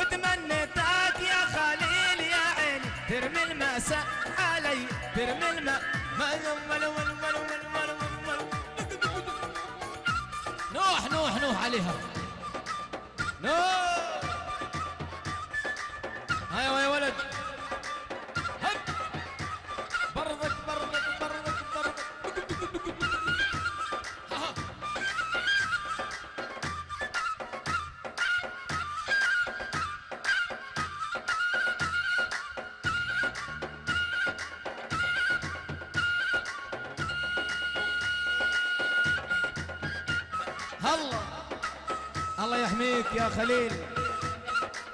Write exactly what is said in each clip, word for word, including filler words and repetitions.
وتمنيتك يا خليل يا عيني ترمي المأساة علي ترمي الماء نوح نوح نوح عليها نوح هيا يا ولد هب برضك برضك برضك برضك الله الله يحميك يا خليل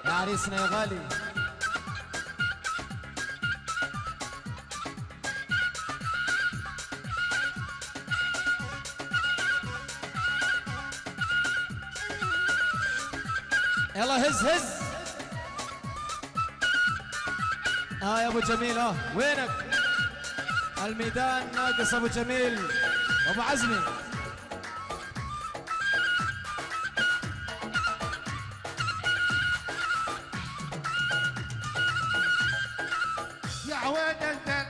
يا عريسنا يا غالي. يلا هز هز اه يا ابو جميل اه وينك الميدان ناقص ابو جميل وابو عزمي يا عواد انت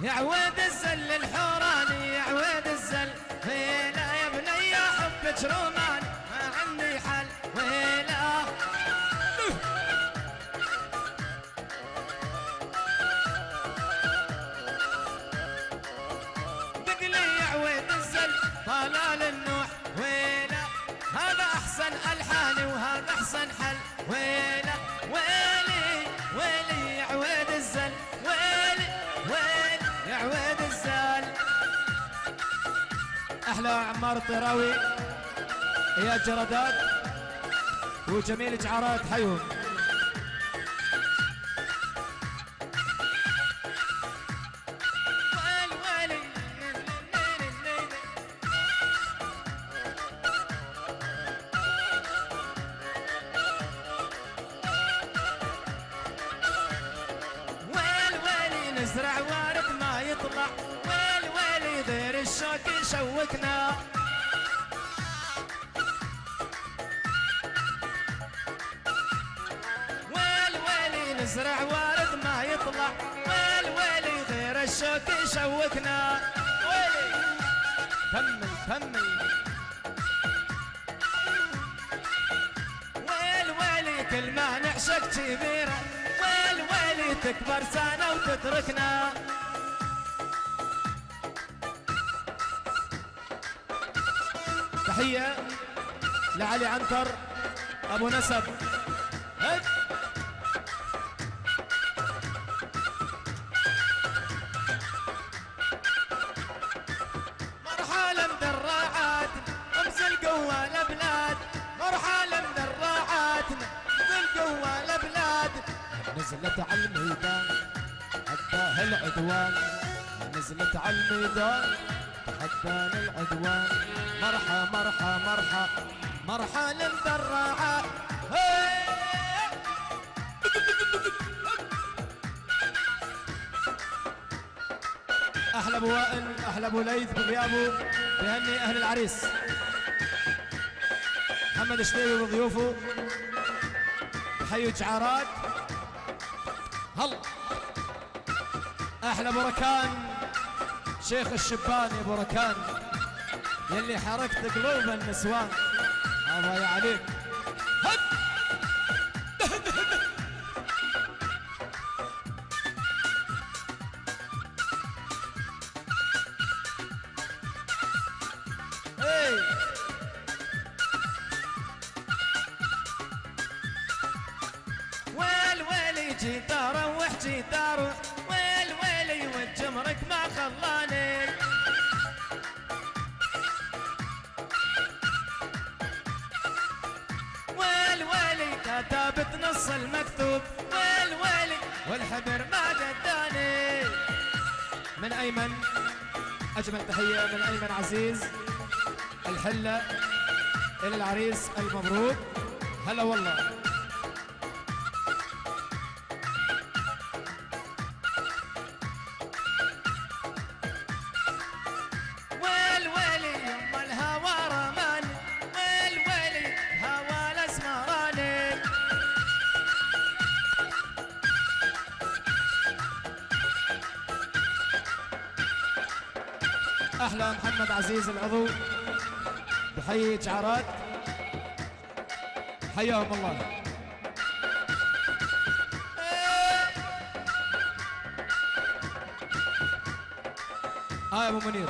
يا عواد الزل الحوراني يا عواد الزل هيلا يا بني حبك رومان ما عندي حل ويلا دقلي يا عويد الزل طلال النوح ويلا هذا احسن الحاني وهذا احسن حل ويلا ويلي ويلي يا عويد الزل ويلي ويلي يا عويد الزل. أحلى عمار الضراوي يا جردات وجميل جعارات حيهم ويل ويلي نزرع وارد ما يطلع ويل ويلي دير الشوك شوكنا ويل ويلي نزرع وارد ما يطلع ويل ويلي غير الشوك شوكنا ويلي كمل كمل ويل ويلي كل ما نعشق كبيرة ويل ويلي تكبر سنة وتتركنا تحية لعلي عنتر أبو نسب هد. مرحلة مدراعات أمس القوة لبلاد مرحلة مدراعات أمس القوة لبلاد نزلت على الميدان تحداها العدوان نزلت على الميدان تحداها العدوان مرحى مرحى مرحى مرحى للذراعة أحلى أبو وائل أحلى أبو ليث بغيابه بهني أهل العريس محمد الشبيبي وضيوفه حي جعارات هلا أحلى أبو ركان شيخ الشبان يا أبو ركان يلي حركت قلوب النسوان الله يعليك هب اي ويل ويلي جيت اروح جيت اروح ويل ويلي والجمرك ما خلاني كتبت نص المكتوب ويل ويلي والحبر ما جداني من أيمن أجمل تحية من أيمن عزيز الحله إلى العريس المبروك هلا والله ويل ويلي يما الهوى رماني ويل أهلا محمد عزيز العضو بحي شعرات، حياهم الله. ها يا ابو منير.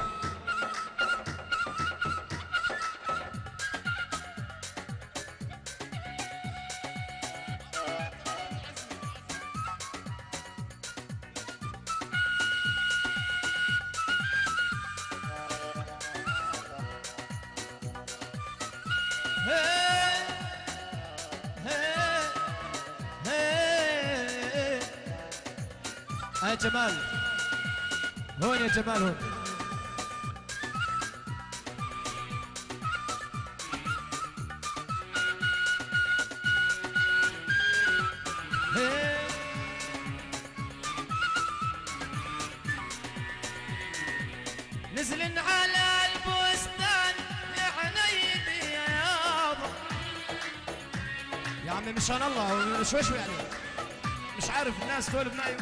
ها يا جمال، هون يا جمال هون. نزلن على البستان لعنيد بياضة يا عمي، مشان الله شوي شوي يعني، مش عارف الناس تولد معي.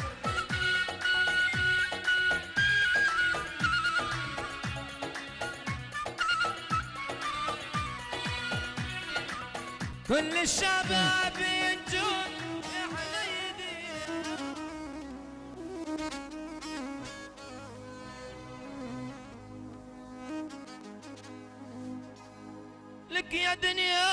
كل الشباب ينجون لك يا دنيا،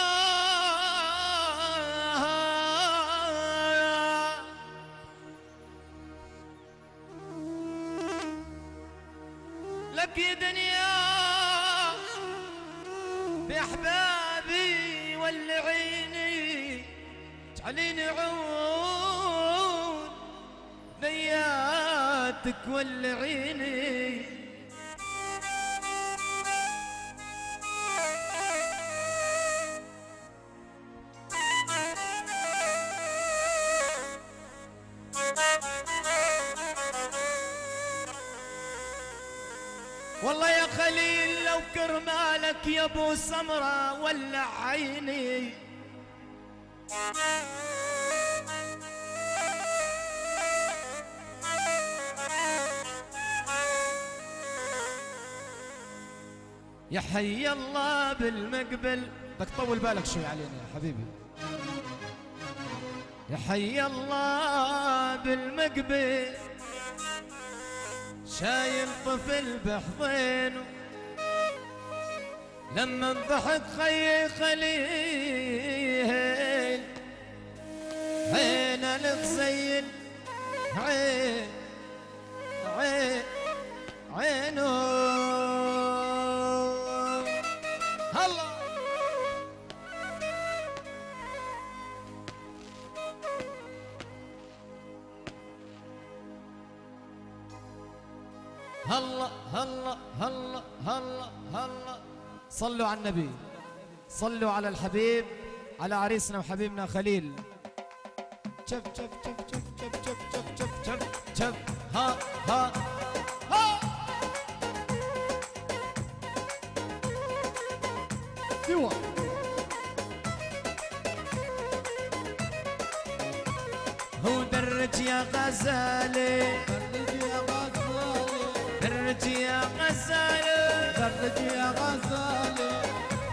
لك يا دنيا بأحبابي ولعيني، اجعليني عود بياتك ولعيني. والله يا خليل لو كرمالك يا ابو سمره ولع عيني، يا حي الله بالمقبل. بدك تطول بالك شوي علينا يا حبيبي. يا حي الله بالمقبل شايل طفل بحضينه، لما انضحك خي خليل عينه لتزين عين عين عينه. هلا هلا هلا هلا هلا هلا، صلوا على النبي، صلوا على الحبيب، على عريسنا وحبيبنا خليل. شف شف شف شف شف شف شف شف شف شف ها ها ها. ايوه هو درج يا غزالي، درج يا غزالي، درج يا غزالي،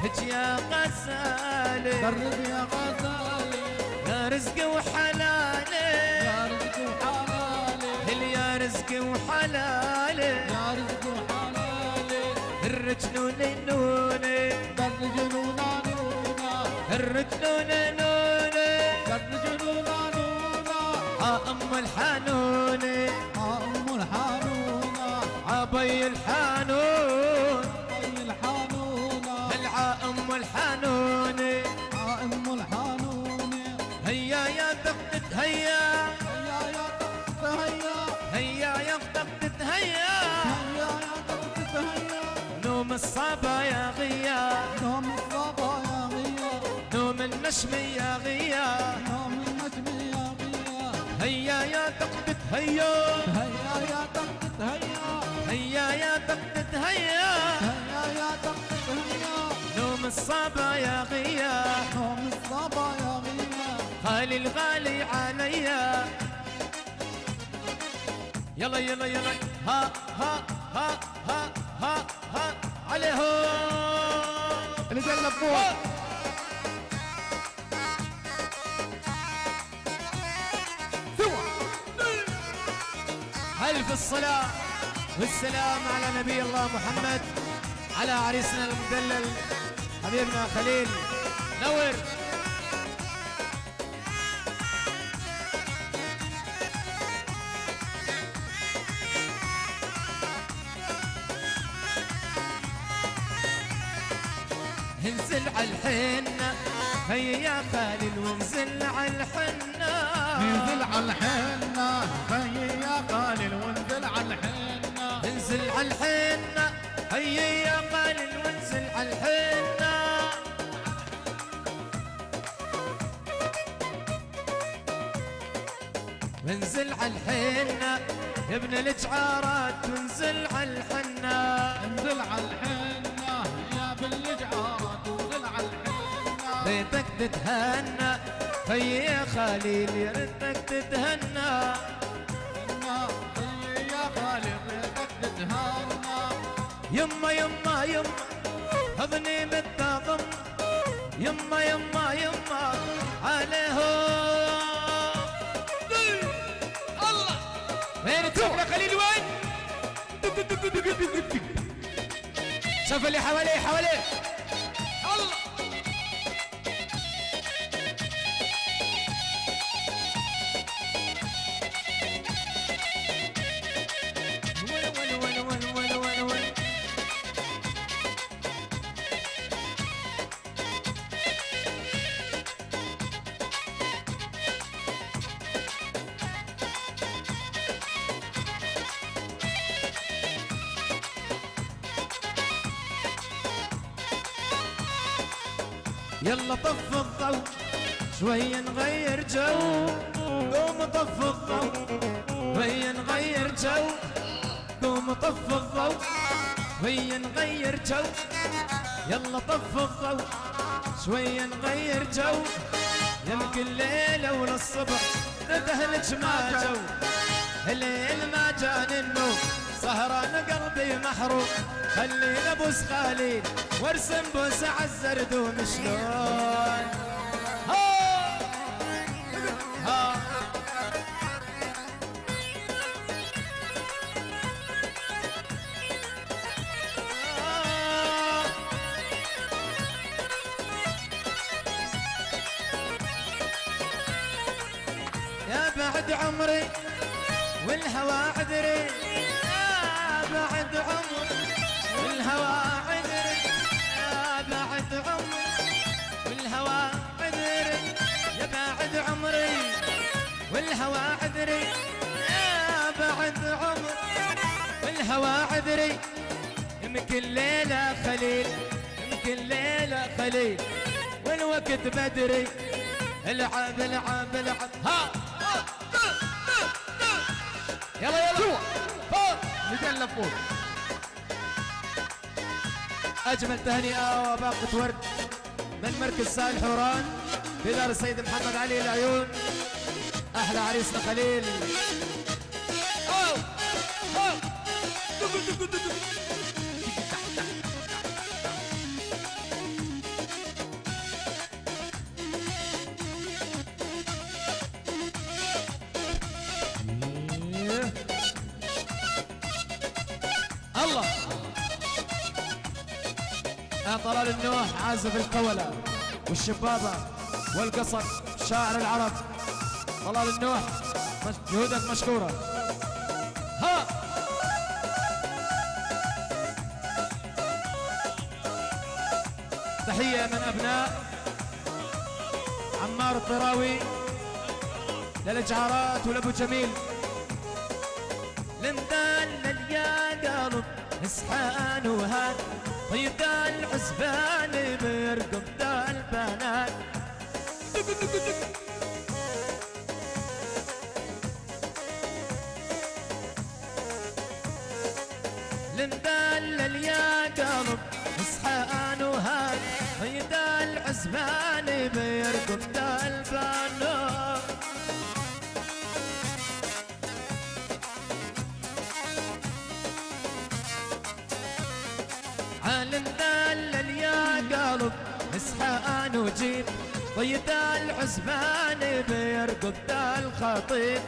هج يا غزالي، درج يا غزالي، يا رزقي وحلالي، يا رزقي وحلالي، هل يا رزقي وحلالي، يا رزقي وحلالي، الرج نوني نوني، درج نونا نونا، الرج نوني نوني، درج نونا نونا، ها أم الحنوني، ها أم الحنوني، عبي الحنون، عبي الحنونة، هلعا أم الحنونة، ها أم الحنونة، هيا يا دق تتهيا، هيا يا دق تتهيا، هيا يا دق تتهيا، هيا يا دق تتهيا، نوم الصبا يا غيا، نوم الصبا يا غيا، نوم النشم يا غيا، نوم النشم يا غيا، هيا يا دق تتهيا، هيا يا دق تتهيا، هيا يا دق تتهيا، هيا يا دق تتهيا، نوم الصبا يا غيا، نوم الصبا يا غيا، خالي الغالي عليا. يلا يلا يلا ها ها ها ها ها ها عليهم نزلنا بفوق. سوا ألف الصلاة والسلام على نبي الله محمد، على عريسنا المدلل حبيبنا خليل. نور انزل عالحنة هيا يا خليل، وانزل عالحنة انزل عالحنة هيا يا خليل، وانزل عالحنة انزل عالحنة هيا يا خليل، وانزل عالحنة. انزل عالحنة يا ابن الجعارات، وانزل عالحنة انزل عالحنة يا ابن الجعارات، بيتك تتهنى خيي يا خليل، يا ريتك تتهنى خيي يا خليل، بيتك تتهنى. يما يما يما اظني بالتضم، يما يما يما عليهم الله. وين تروح يا خليل؟ وين؟ شوف اللي حواليه حواليه الله. يلا طف الضو شوية نغير جو، قوم طف الضو شوية نغير جو، قوم طف الضو شوية نغير جو، يلا طف الضو شوية نغير جو، يمكن ليلة وللصبح نتهلج ما جو، الليل ما جاني النوم سهران قلبي محروق، خلينا ابوس خليل وارسم بوسه عالزردوم شلون. ها ها يا بعد عمري والهوى عذري، يا بعد عمري والهوى عذري، يا بعد عمري والهوى عذري، يا بعد عمري والهوى عذري، يا بعد عمري والهوى عذري. يمكن ليلة خليل، يمكن ليلة خليل والوقت بدري، العب العب العب. ها يلا يلا فوق نزلنا فوق. أجمل تهنئة وباقة ورد من مركز سائل حوران بدار السيد محمد علي العيون. أحلى عريسنا خليل. أو أو طلال النوح عازف القولة والشبابة والقصر شاعر العرب. طلال النوح جهودك مشكورة. ها تحية من أبناء عمار الضراوي للإجعارات ولأبو جميل. لمدلل يا قلب اسحان وهاد، طيب دا الحسبان بيرقم دا البنات. لمدلل يا قلب اصحان وهاد، طيب دا الحسبان بيرقم دا البنات. حسبان وجيب ضيت الحسبان بيرقد الخطيب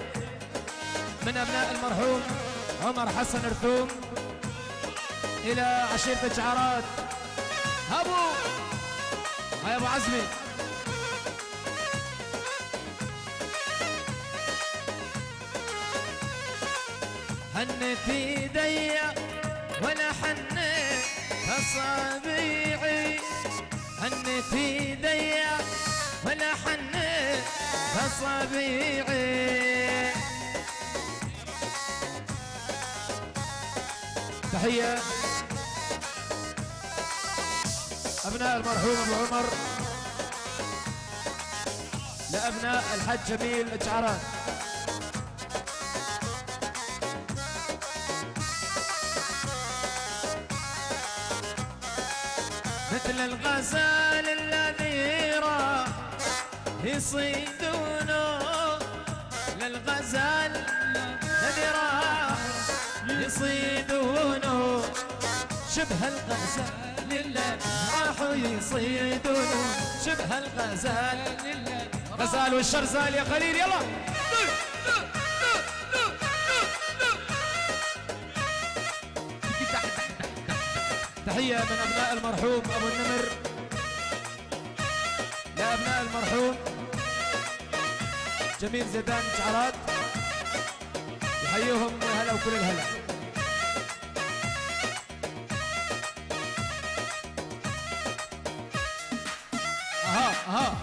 من أبناء المرحوم عمر حسن الرثوم إلى عشيرة جعرات. أبو هيا أبو عزمي هنت يدي ولا حنت أصابعي هنت يدي ولا حنت أصابعي. تحية أبناء المرحوم أبو عمر لأبناء الحج جميل جعران. مثل الغزال الذي راح يصيدونه للغزال الذي راح يصيدونه شبه الغزال لله راحوا يصيدونه شبه الغزال لله غزال والشرزال يا خليل يلا. تحية من أبناء المرحوم أبو النمر لأبناء المرحوم جميل زيدان شعرات يحييهم هلا وكل الهلا. أها أها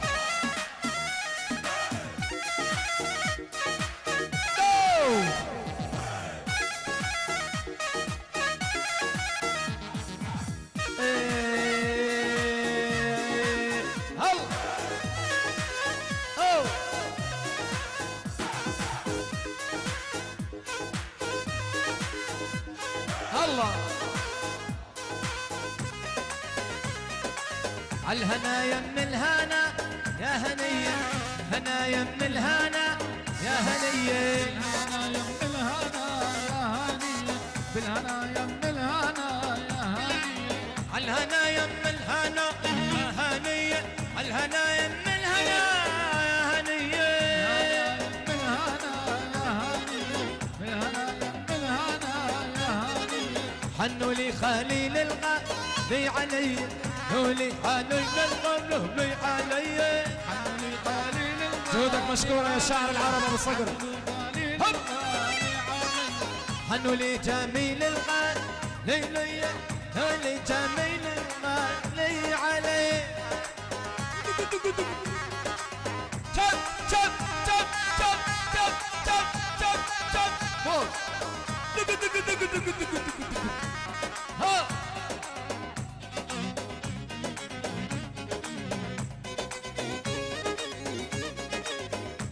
عالهنا يم الهنا يا هنيه هنا يم الهنا يا هنيه هنا يم الهنا يا هنيه بالهنا يم الهنا يا هنيه عالهنا يم الهنا يا هنيه عالهنا يم الهنا يا هنيه حنوا لي خليل الغالي علي حنولي حنولي الغالي علي حنولي خليل الغالي. جهودك مشكورة يا شاعر العرب أبو الصقر. حنولي جميل الغالي حنولي جميل الغالي علي. شب شب شب شب شب شب شب شب فوق دق دق دق دق دق دق.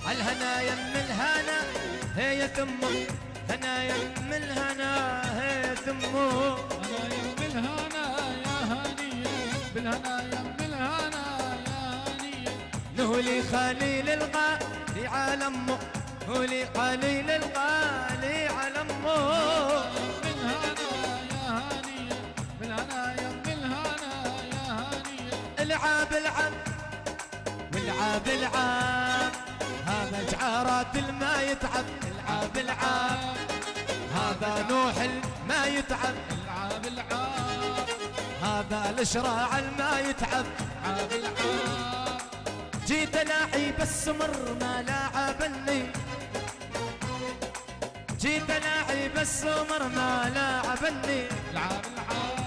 عالهنا يم الهنا هي تمه هنا يم الهنا هي تمه هنا يم الهنا يا هنيه بالهنا يم الهنا يا هنيه نهولي خليل الغالي على امه نهولي خليل الغالي على امه العاب العب والعاب العاب هذا جعرات الما يتعب العاب العاب هذا نوح الما يتعب العاب العاب هذا الاشراع الما يتعب العاب العاب جيت الاعي بس مر ما لاعبني جيت الاعي بس مر ما لاعبني العاب العاب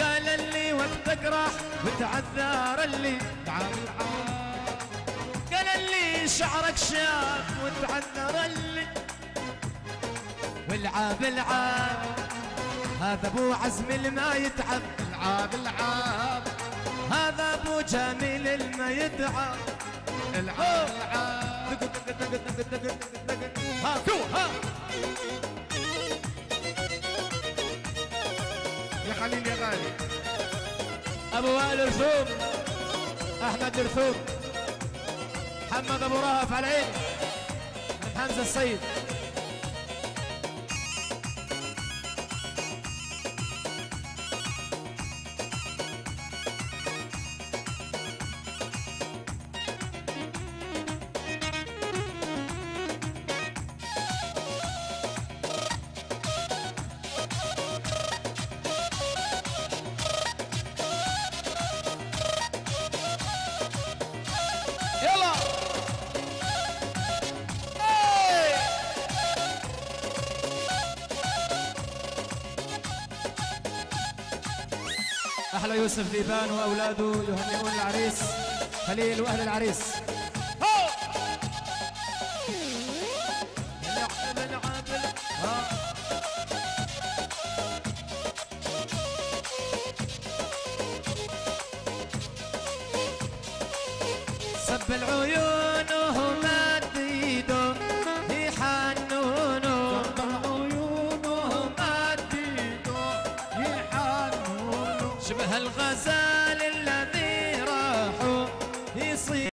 قال لي وقتك راح وتعذر اللي العاب العاب قال لي شعرك شاب وتعذر اللي والعاب العاب هذا ابو عزم الما يتعب العاب العاب هذا ابو جميل الما يتعب العاب العاب دق دق دق دق دق دق دق ها كو ها يا خليل يا غالي. ابو وائل الرثوم احمد الرثوم محمد ابو رهف على عين حمزه الصيد. أحلى يوسف ليبان وأولاده يهنئون العريس خليل وأهل العريس. سب العيون وما تزيدوا يحنونوا، سب العيون وما تزيدوا يحنونوا، شبه الغزال